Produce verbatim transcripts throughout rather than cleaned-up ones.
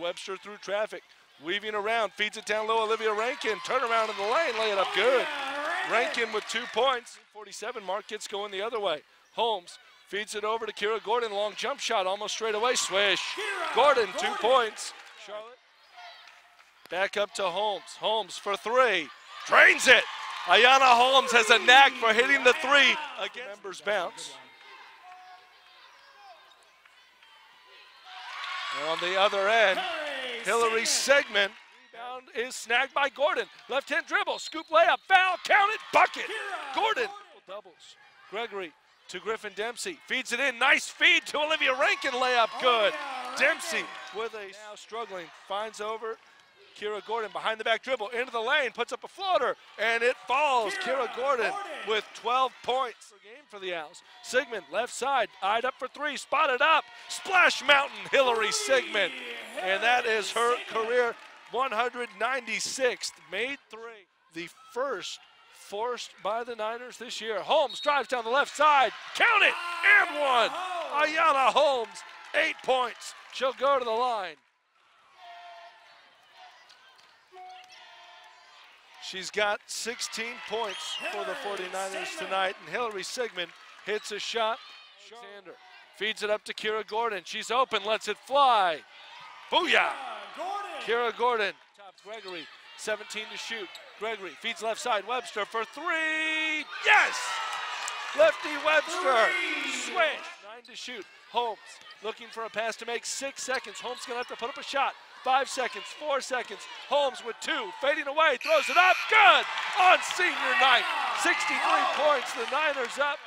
and Webster through traffic. Weaving around, feeds it down low, Olivia Rankin. Turn around in the lane, lay it up good. Rankin with two points. forty-seven, Mark gets going the other way. Holmes feeds it over to Kira Gordon. Long jump shot, almost straight away, swish. Gordon, two points. Charlotte back up to Holmes. Holmes for three, drains it. Ayanna Holmes has a knack for hitting the three against members bounce. And on the other end, Hillary Sigmon. Rebound is snagged by Gordon. Left-hand dribble, scoop layup, foul, counted, bucket. Gordon doubles. Gregory to Griffin Dempsey. Feeds it in, nice feed to Olivia Rankin, layup good. Dempsey with a now struggling, finds over Kira Gordon behind the back dribble, into the lane, puts up a floater, and it falls. Kira, Kira Gordon, Gordon with twelve points per game for the Owls. Sigmon, left side, eyed up for three, spotted up. Splash Mountain, Hillary Sigmon. And that is her career one hundred ninety-sixth made three. The first forced by the Niners this year. Holmes drives down the left side, count it, and one. Ayanna Holmes, eight points. She'll go to the line. She's got sixteen points for the forty-niners tonight, and Hillary Sigmon hits a shot. Alexander feeds it up to Kira Gordon. She's open, lets it fly. Booyah! Kira Gordon tops Gregory, seventeen to shoot. Gregory feeds left side, Webster for three. Yes! Lefty Webster, swish. Nine to shoot. Holmes looking for a pass to make, six seconds. Holmes gonna have to put up a shot. Five seconds, four seconds. Holmes with two, fading away, throws it up, good! On senior night, sixty-three points, the Niners up,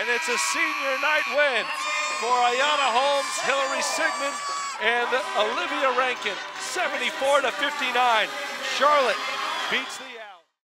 and it's a senior night win for Ayanna Holmes, Hillary Sigmon, and Olivia Rankin, seventy-four to fifty-nine. Charlotte beats the